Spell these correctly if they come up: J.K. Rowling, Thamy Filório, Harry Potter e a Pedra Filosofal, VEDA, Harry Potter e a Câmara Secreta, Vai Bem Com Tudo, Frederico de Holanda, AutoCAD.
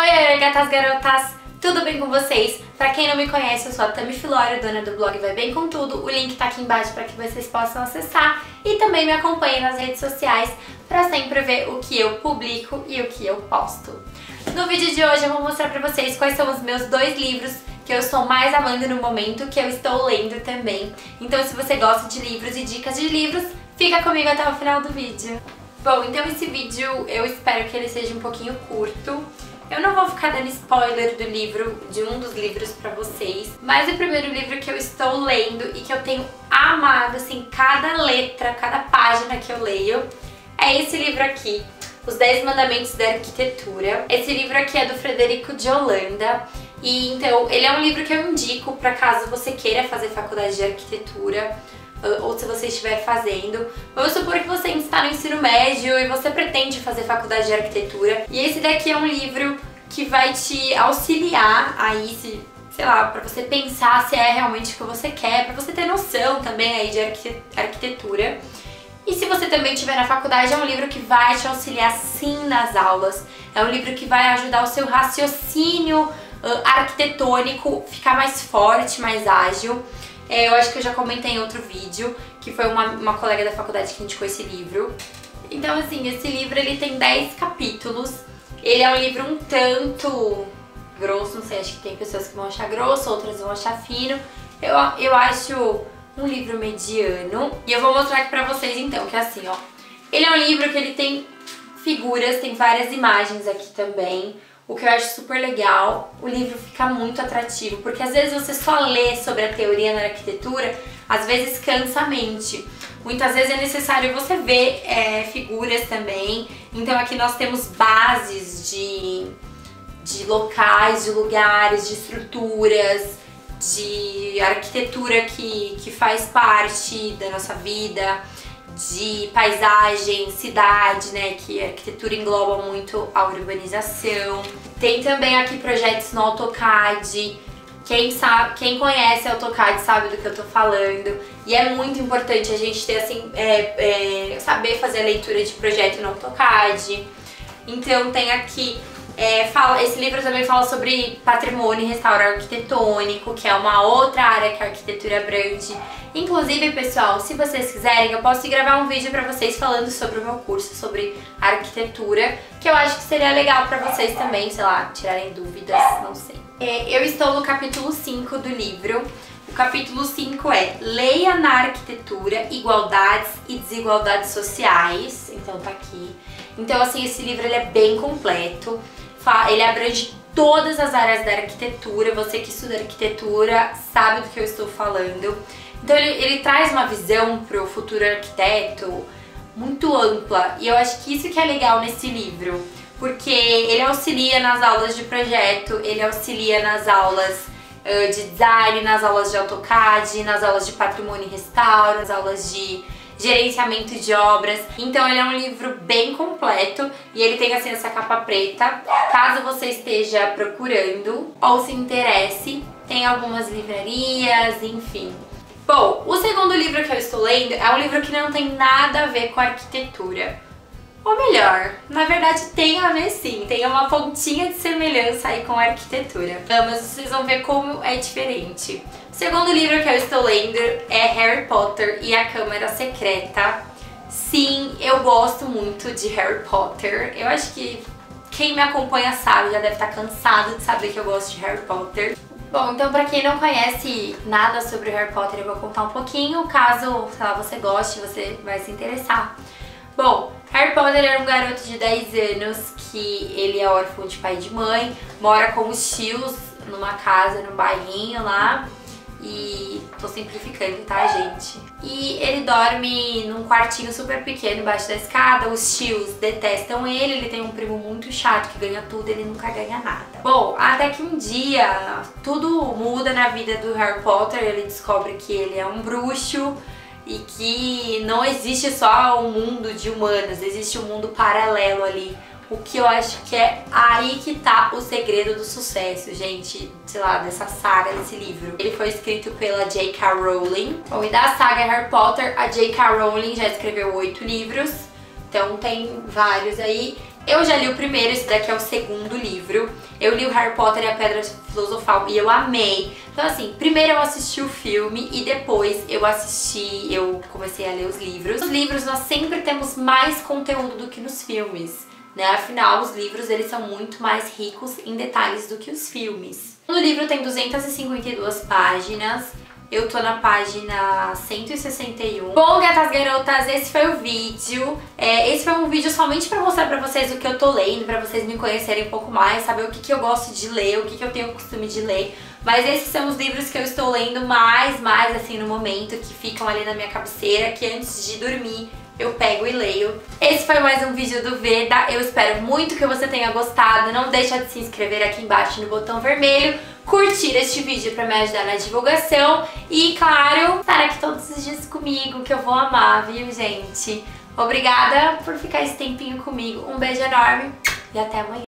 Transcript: Oi, gatas, garotas! Tudo bem com vocês? Pra quem não me conhece, eu sou a Thamy Filório, dona do blog Vai Bem Com Tudo. O link tá aqui embaixo para que vocês possam acessar e também me acompanhem nas redes sociais para sempre ver o que eu publico e o que eu posto. No vídeo de hoje eu vou mostrar pra vocês quais são os meus dois livros que eu estou mais amando no momento, que eu estou lendo também. Então se você gosta de livros e dicas de livros, fica comigo até o final do vídeo. Bom, então esse vídeo eu espero que ele seja um pouquinho curto. Eu não vou ficar dando spoiler do livro, de um dos livros pra vocês, mas o primeiro livro que eu estou lendo e que eu tenho amado, assim, cada letra, cada página que eu leio, é esse livro aqui, Os 10 Mandamentos da Arquitetura. Esse livro aqui é do Frederico de Holanda, e então ele é um livro que eu indico pra caso você queira fazer faculdade de arquitetura, ou se você estiver fazendo. Vamos supor que você está no ensino médio e você pretende fazer faculdade de arquitetura, e esse daqui é um livro que vai te auxiliar aí, sei lá, pra você pensar se é realmente o que você quer, pra você ter noção também aí de arquitetura. E se você também estiver na faculdade, é um livro que vai te auxiliar sim nas aulas, é um livro que vai ajudar o seu raciocínio arquitetônico ficar mais forte, mais ágil. Eu acho que eu já comentei em outro vídeo, que foi uma colega da faculdade que indicou esse livro. Então, assim, esse livro ele tem 10 capítulos. Ele é um livro um tanto grosso, não sei, acho que tem pessoas que vão achar grosso, outras vão achar fino. Eu acho um livro mediano. E eu vou mostrar aqui pra vocês, então, que é assim, ó. Ele é um livro que ele tem figuras, tem várias imagens aqui também. O que eu acho super legal, o livro fica muito atrativo, porque às vezes você só lê sobre a teoria na arquitetura, às vezes cansa a mente. Muitas vezes é necessário você ver figuras também. Então aqui nós temos bases de locais, de lugares, de estruturas, de arquitetura que faz parte da nossa vida, de paisagem, cidade, né, que a arquitetura engloba muito a urbanização. Tem também aqui projetos no AutoCAD. Quem conhece AutoCAD sabe do que eu tô falando. E é muito importante a gente ter, assim, saber fazer a leitura de projeto no AutoCAD. Então tem aqui, esse livro também fala sobre patrimônio e restauro arquitetônico, que é uma outra área que a arquitetura abrange. Inclusive, pessoal, se vocês quiserem, eu posso gravar um vídeo pra vocês falando sobre o meu curso, sobre arquitetura, que eu acho que seria legal pra vocês também, sei lá, tirarem dúvidas, não sei. Eu estou no capítulo 5 do livro. O capítulo 5 é Leia na Arquitetura, Igualdades e Desigualdades Sociais. Então tá aqui. Então, assim, esse livro ele é bem completo. Ele abrange todas as áreas da arquitetura. Você que estuda arquitetura sabe do que eu estou falando. Então ele traz uma visão para o futuro arquiteto muito ampla, e eu acho que isso que é legal nesse livro, porque ele auxilia nas aulas de projeto, ele auxilia nas aulas de design, nas aulas de AutoCAD, nas aulas de patrimônio e restauro, nas aulas de gerenciamento de obras. Então ele é um livro bem completo, e ele tem, assim, essa capa preta, caso você esteja procurando ou se interesse. Tem algumas livrarias, enfim. Bom, o segundo livro que eu estou lendo é um livro que não tem nada a ver com a arquitetura. Ou melhor, na verdade tem a ver sim, tem uma pontinha de semelhança aí com a arquitetura, mas vocês vão ver como é diferente. O segundo livro que eu estou lendo é Harry Potter e a Câmara Secreta. Sim, eu gosto muito de Harry Potter. Eu acho que quem me acompanha sabe, já deve estar cansado de saber que eu gosto de Harry Potter. Bom, então pra quem não conhece nada sobre Harry Potter, eu vou contar um pouquinho, caso, sei lá, você goste, você vai se interessar. Bom, Harry Potter era um garoto de 10 anos que ele é órfão de pai e de mãe, mora com os tios numa casa, num bairrinho lá, e tô simplificando, tá, gente? E ele dorme num quartinho super pequeno embaixo da escada, os tios detestam ele, ele tem um primo muito chato que ganha tudo, ele nunca ganha nada. Bom, até que um dia tudo muda na vida do Harry Potter, ele descobre que ele é um bruxo, e que não existe só um mundo de humanos, existe um mundo paralelo ali. O que eu acho que é aí que tá o segredo do sucesso, gente, sei lá, dessa saga, desse livro. Ele foi escrito pela J.K. Rowling. Bom, e da saga Harry Potter, a J.K. Rowling já escreveu 8 livros, então tem vários aí. Eu já li o primeiro, esse daqui é o segundo livro. Eu li o Harry Potter e a Pedra Filosofal e eu amei. Então assim, primeiro eu assisti o filme e depois eu comecei a ler os livros. Nos livros nós sempre temos mais conteúdo do que nos filmes, né? Afinal, os livros eles são muito mais ricos em detalhes do que os filmes. No livro tem 252 páginas. Eu tô na página 161. Bom, gatas garotas, esse foi o vídeo. Esse foi um vídeo somente pra mostrar pra vocês o que eu tô lendo, pra vocês me conhecerem um pouco mais, saber o que, eu gosto de ler, o que, eu tenho o costume de ler. Mas esses são os livros que eu estou lendo mais assim no momento, que ficam ali na minha cabeceira, que antes de dormir eu pego e leio. Esse foi mais um vídeo do VEDA. Eu espero muito que você tenha gostado. Não deixa de se inscrever aqui embaixo no botão vermelho, curtir este vídeo pra me ajudar na divulgação e, claro, estar aqui todos os dias comigo, que eu vou amar, viu, gente? Obrigada por ficar esse tempinho comigo. Um beijo enorme e até amanhã.